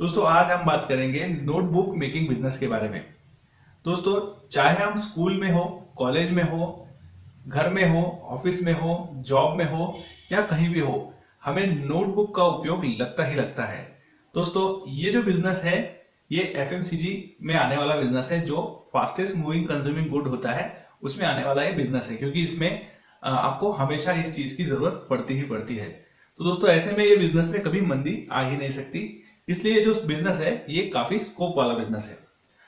दोस्तों आज हम बात करेंगे नोटबुक मेकिंग बिजनेस के बारे में। दोस्तों चाहे हम स्कूल में हो, कॉलेज में हो, घर में हो, ऑफिस में हो, जॉब में हो या कहीं भी हो, हमें नोटबुक का उपयोग लगता ही लगता है। दोस्तों ये जो बिजनेस है ये एफएमसीजी में आने वाला बिजनेस है, जो फास्टेस्ट मूविंग कंज्यूमिंग गुड होता है उसमें आने वाला ये बिजनेस है, क्योंकि इसमें आपको हमेशा इस चीज की जरूरत पड़ती ही पड़ती है। तो दोस्तों ऐसे में ये बिजनेस में कभी मंदी आ ही नहीं सकती, इसलिए जो बिजनेस है ये काफी स्कोप वाला बिजनेस है।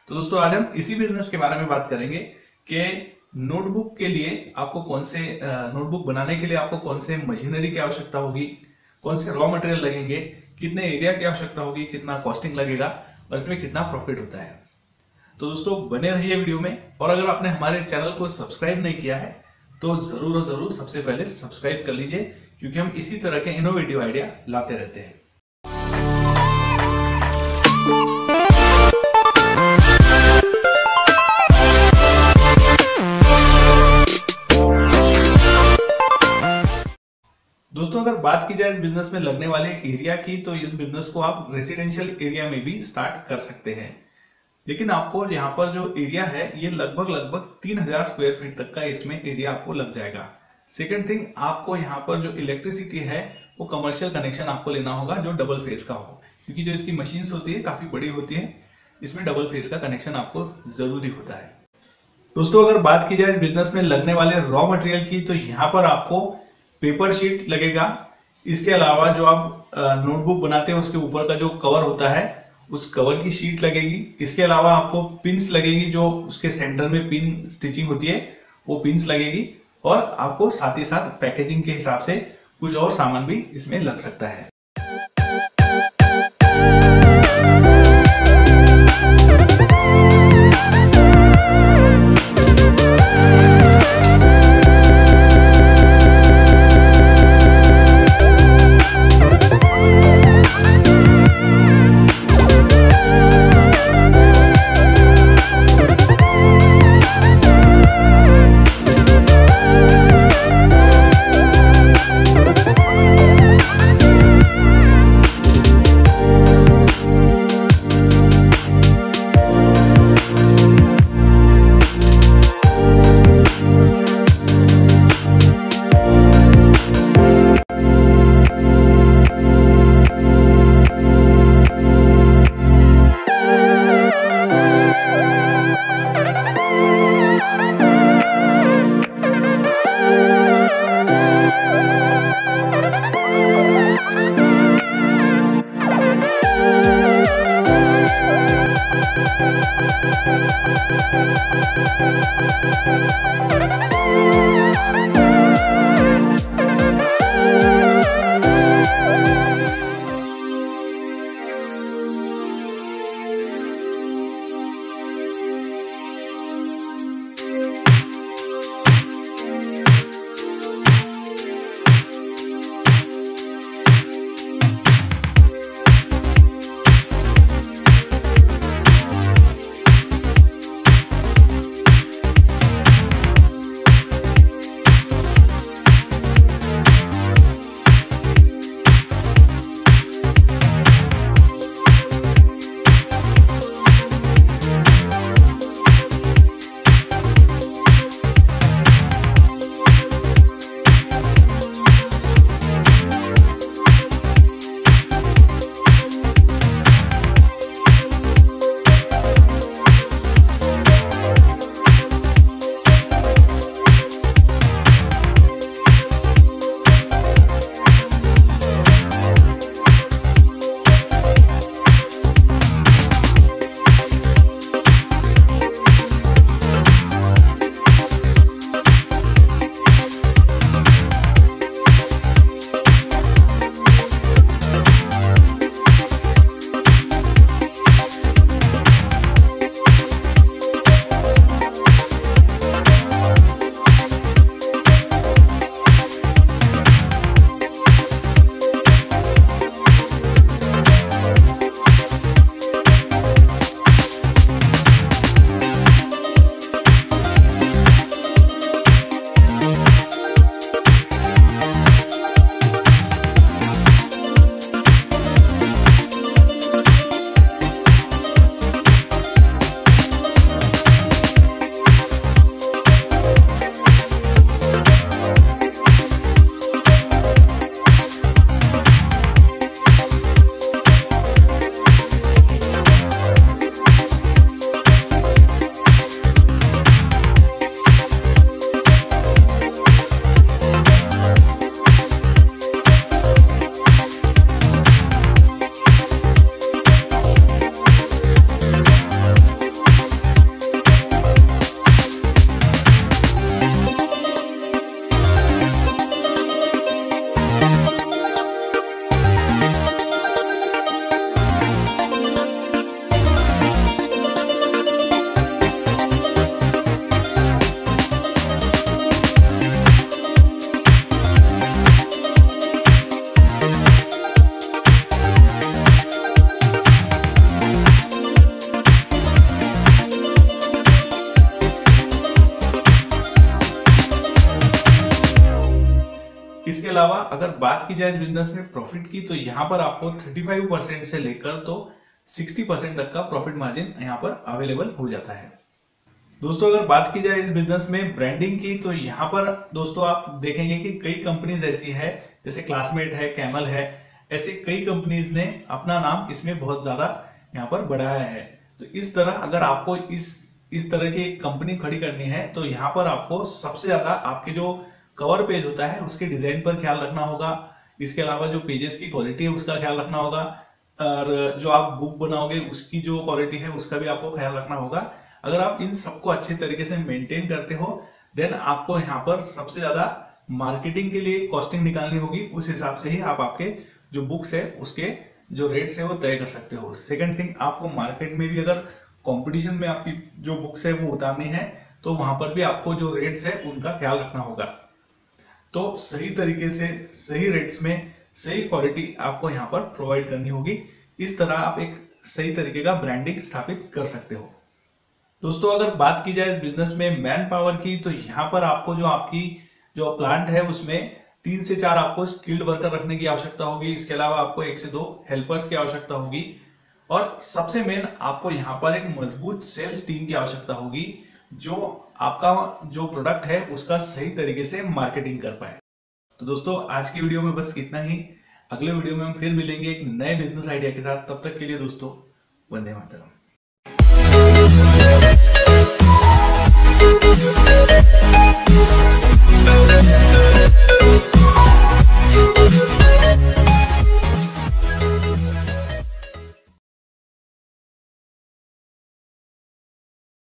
तो दोस्तों आज हम इसी बिजनेस के बारे में बात करेंगे कि नोटबुक के लिए आपको कौन से नोटबुक बनाने के लिए आपको कौन से मशीनरी की आवश्यकता होगी, कौन से रॉ मटेरियल लगेंगे, कितने एरिया की आवश्यकता होगी, कितना कॉस्टिंग लगेगा और इसमें कितना प्रॉफिट होता है। तो दोस्तों बने रहिए वीडियो में, और अगर आपने हमारे चैनल को सब्सक्राइब नहीं किया है तो जरूर और जरूर सबसे पहले सब्सक्राइब कर लीजिए, क्योंकि हम इसी तरह के इनोवेटिव आइडिया लाते रहते हैं। दोस्तों अगर बात की जाए इस बिजनेस में लगने वाले एरिया की, तो इस बिजनेस को आप रेसिडेंशियल एरिया में भी स्टार्ट कर सकते हैं, लेकिन आपको यहाँ पर जो एरिया है ये लगभग 3000 स्क्वायर फीट तक का इसमें एरिया आपको लग जाएगा। सेकंड थिंग, आपको यहाँ पर जो इलेक्ट्रिसिटी है वो कमर्शियल कनेक्शन आपको लेना होगा जो डबल फेज का हो, क्योंकि जो इसकी मशीन्स होती है काफ़ी बड़ी होती है, इसमें डबल फेज का कनेक्शन आपको ज़रूरी होता है। दोस्तों अगर बात की जाए इस बिजनेस में लगने वाले रॉ मटेरियल की, तो यहाँ पर आपको पेपर शीट लगेगा। इसके अलावा जो आप नोटबुक बनाते हैं उसके ऊपर का जो कवर होता है उस कवर की शीट लगेगी। इसके अलावा आपको पिन्स लगेगी, जो उसके सेंटर में पिन स्टिचिंग होती है वो पिन्स लगेगी, और आपको साथ ही साथ पैकेजिंग के हिसाब से कुछ और सामान भी इसमें लग सकता है। इसके अलावा अगर बात की जाए इस बिजनेस में प्रॉफिट की, तो यहाँ पर आपको 35% से लेकर तो 60% तक का प्रॉफिट मार्जिन यहाँ पर अवेलेबल हो जाता है। दोस्तों अगर बात की जाए इस बिजनेस में ब्रांडिंग की, तो यहाँ पर दोस्तों आप देखेंगे कि कई कंपनीज ऐसी है, जैसे क्लासमेट है, कैमल है, ऐसे कई कंपनीज ने अपना नाम इसमें बहुत ज्यादा यहाँ पर बढ़ाया है। तो इस तरह अगर आपको इस तरह की एक कंपनी खड़ी करनी है, तो यहाँ पर आपको सबसे ज्यादा आपके जो कवर पेज होता है उसके डिजाइन पर ख्याल रखना होगा। इसके अलावा जो पेजेस की क्वालिटी है उसका ख्याल रखना होगा, और जो आप बुक बनाओगे उसकी जो क्वालिटी है उसका भी आपको ख्याल रखना होगा। अगर आप इन सबको अच्छे तरीके से मेंटेन करते हो, देन आपको यहाँ पर सबसे ज्यादा मार्केटिंग के लिए कॉस्टिंग निकालनी होगी। उस हिसाब से ही आप आपके जो बुक्स है उसके जो रेट्स है वो तय कर सकते हो। सेकंड थिंग, आपको मार्केट में भी अगर कंपटीशन में आपकी जो बुक्स है वो उतारनी है, तो वहां पर भी आपको जो रेट्स है उनका ख्याल रखना होगा। तो सही तरीके से, सही रेट्स में, सही क्वालिटी आपको यहाँ पर प्रोवाइड करनी होगी। इस तरह आप एक सही तरीके का ब्रांडिंग स्थापित कर सकते हो। दोस्तों अगर बात की जाए इस बिजनेस में मैन पावर की, तो यहाँ पर आपको जो आपकी जो प्लांट है उसमें 3 से 4 आपको स्किल्ड वर्कर रखने की आवश्यकता होगी। इसके अलावा आपको 1 से 2 हेल्पर्स की आवश्यकता होगी, और सबसे मेन आपको यहाँ पर एक मजबूत सेल्स टीम की आवश्यकता होगी, जो आपका जो प्रोडक्ट है उसका सही तरीके से मार्केटिंग कर पाए। तो दोस्तों आज की वीडियो में बस इतना ही। अगले वीडियो में हम फिर मिलेंगे एक नए बिजनेस आइडिया के साथ। तब तक के लिए दोस्तों वंदे मातरम।